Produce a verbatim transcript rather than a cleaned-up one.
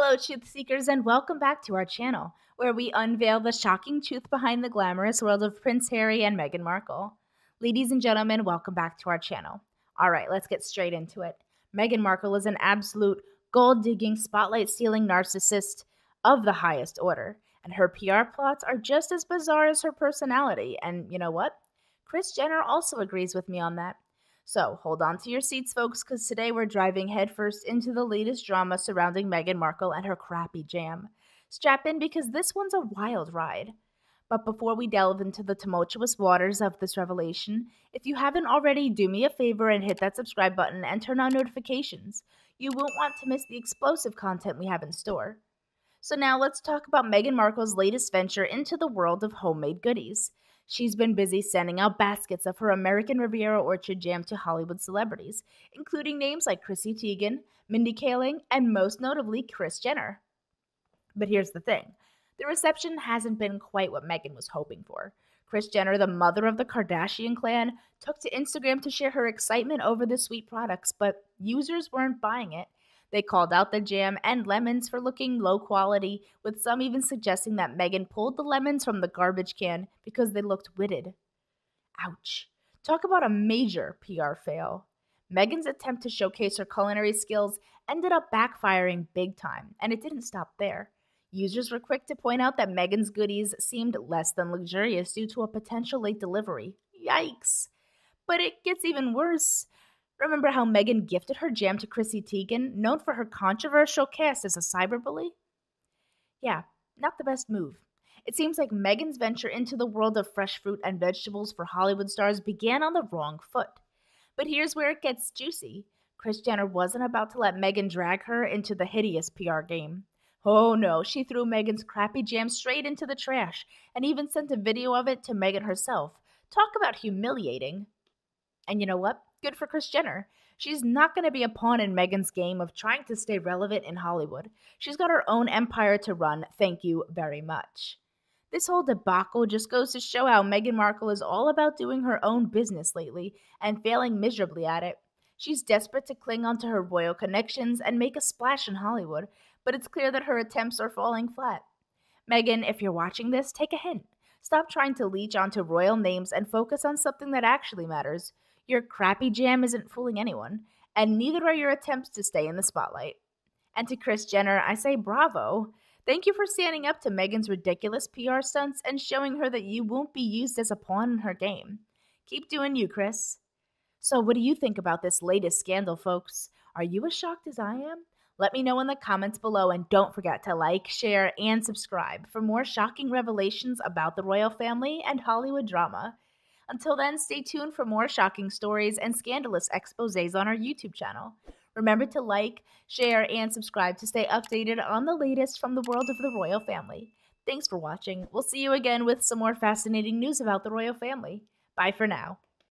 Hello, truth seekers, and welcome back to our channel, where we unveil the shocking truth behind the glamorous world of Prince Harry and Meghan Markle. Ladies and gentlemen, welcome back to our channel. All right, let's get straight into it. Meghan Markle is an absolute gold-digging, spotlight-stealing narcissist of the highest order, and her P R plots are just as bizarre as her personality. And you know what? Kris Jenner also agrees with me on that. So hold on to your seats, folks, because today we're driving headfirst into the latest drama surrounding Meghan Markle and her crappy jam. Strap in, because this one's a wild ride. But before we delve into the tumultuous waters of this revelation, if you haven't already, do me a favor and hit that subscribe button and turn on notifications. You won't want to miss the explosive content we have in store. So now let's talk about Meghan Markle's latest venture into the world of homemade goodies. She's been busy sending out baskets of her American Riviera Orchard jam to Hollywood celebrities, including names like Chrissy Teigen, Mindy Kaling, and most notably Kris Jenner. But here's the thing. The reception hasn't been quite what Meghan was hoping for. Kris Jenner, the mother of the Kardashian clan, took to Instagram to share her excitement over the sweet products, but users weren't buying it. They called out the jam and lemons for looking low quality, with some even suggesting that Meghan pulled the lemons from the garbage can because they looked witted. Ouch. Talk about a major P R fail. Meghan's attempt to showcase her culinary skills ended up backfiring big time, and it didn't stop there. Users were quick to point out that Meghan's goodies seemed less than luxurious due to a potential late delivery. Yikes. But it gets even worse. Remember how Meghan gifted her jam to Chrissy Teigen, known for her controversial cast as a cyberbully? Yeah, not the best move. It seems like Meghan's venture into the world of fresh fruit and vegetables for Hollywood stars began on the wrong foot. But here's where it gets juicy. Kris Jenner wasn't about to let Meghan drag her into the hideous P R game. Oh no, she threw Meghan's crappy jam straight into the trash and even sent a video of it to Meghan herself. Talk about humiliating. And you know what? Good for Kris Jenner. She's not going to be a pawn in Meghan's game of trying to stay relevant in Hollywood. She's got her own empire to run, thank you very much. This whole debacle just goes to show how Meghan Markle is all about doing her own business lately and failing miserably at it. She's desperate to cling onto her royal connections and make a splash in Hollywood, but it's clear that her attempts are falling flat. Meghan, if you're watching this, take a hint. Stop trying to leech onto royal names and focus on something that actually matters. Your crappy jam isn't fooling anyone, and neither are your attempts to stay in the spotlight. And to Kris Jenner, I say bravo. Thank you for standing up to Meghan's ridiculous P R stunts and showing her that you won't be used as a pawn in her game. Keep doing you, Kris. So what do you think about this latest scandal, folks? Are you as shocked as I am? Let me know in the comments below, and don't forget to like, share, and subscribe for more shocking revelations about the royal family and Hollywood drama. Until then, stay tuned for more shocking stories and scandalous exposés on our YouTube channel. Remember to like, share, and subscribe to stay updated on the latest from the world of the royal family. Thanks for watching. We'll see you again with some more fascinating news about the royal family. Bye for now.